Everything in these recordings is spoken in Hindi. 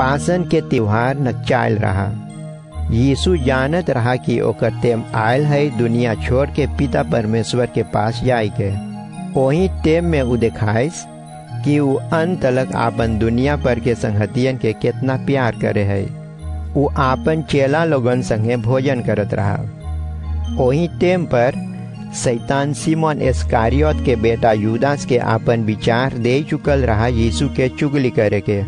पासन के त्योहार न चल रहा। यीशु जानत रहा कि ओकर टेम आयल है दुनिया छोड़ के पिता परमेश्वर के पास जाएगे। वही टेम में वो दिखाइस कि वो अंत तलक आपन दुनिया पर के संगतियन के कितना प्यार करे है। वो आपन चेला लोगन संगे भोजन करत रहा। वही टेम पर सैतान सीमोन एस्कारियोत के बेटा युदास के आपन विचार दे चुकल रहा यीशु के चुगली करे के।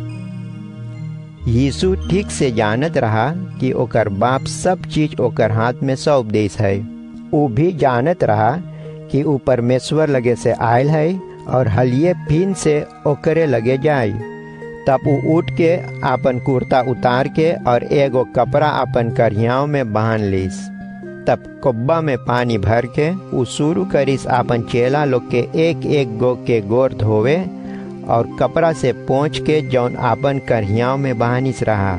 यीशु ठीक से जानत रहा कि ओकर बाप सब चीज ओकर हाथ में सौंप देस है। वो भी जानत रहा कि वो परमेश्वर लगे से आयल है और हलिये फिन से ओकरे लगे जाए। तब वो उठ के आपन कुर्ता उतार के और एगो कपड़ा आपन करियाओं में बांध लीस। तब कुब्बा में पानी भर के वो शुरू करिस आपन चेला लोग के एक एक गो के गोर धोवे और कपड़ा से पोंछ के जौन आपन करियाओं में बहानिस रहा।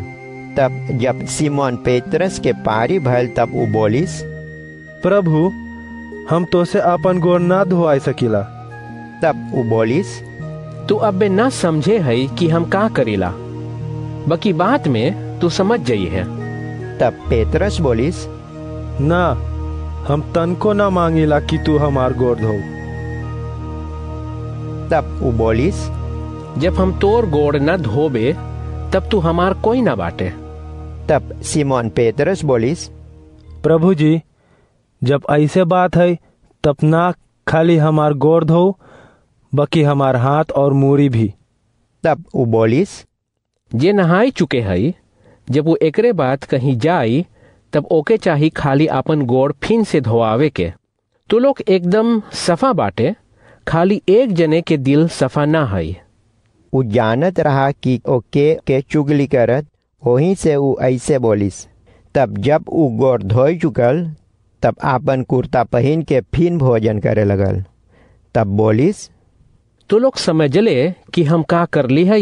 तब जब सीमोन पेत्रस के पारी भल तब वो बोलिस, प्रभु हम तो से आपन गोर ना धोवाई सकीला। तब वो बोलिस, तू अब ना समझे है कि हम का करेला, बाकी बात में तू समझ जाई है। तब पेत्रस बोलिस, ना हम तनको ना मांगेला कि तू हमार गोर धो। तब वो बोलिस, जब हम तोर गोड़ न धोबे तब तू हमार कोई ना बाटे। तब सीमोन पेत्रस बोलिस, प्रभु जी जब ऐसे बात है तब ना खाली हमार गोड़ धो बल्कि हमार हाथ और मूरी भी। तब वो बोलिस, जे नहाई चुके है जब वो एकरे बात कहीं जाई तब ओके चाही खाली आपन गोड़ फिन से धोआवे के। तो लोग एकदम सफा बाटे, खाली एक जने के दिल सफा ना है। वो जानत रहा कि ओके के चुगली करत, वहीं से वो ऐसे बोलिस। तब जब वो गोड़ धोई चुकल तब आपन कुर्ता पहन के फिन भोजन करे लगल। तब बोलिस, तो लोग समझ ले कि हम का कर ली है।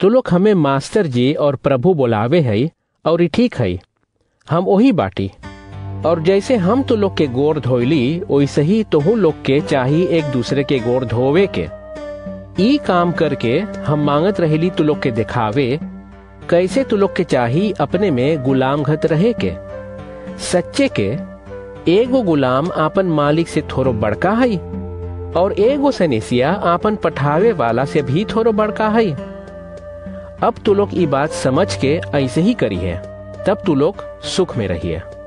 तो लोग हमें मास्टर जी और प्रभु बोलावे है और ठीक है, हम वही बाटी। और जैसे हम तो लोग के गोर धोइली वैसे ही तोहू लोग के चाहिए एक दूसरे के गोर धोवे के। ई काम करके हम मांगत रहेली तो लोग के दिखावे कैसे तो लोग के चाहिए अपने में गुलाम घत रहे के। सच्चे के एगो गुलाम आपन मालिक से थोड़ो बड़का है और एगो सनेसिया आपन पठावे वाला से भी थोड़ो बड़का है। अब तो लोग ई बात समझ के ऐसे ही करी है, तब तू लोग सुख में रहिए।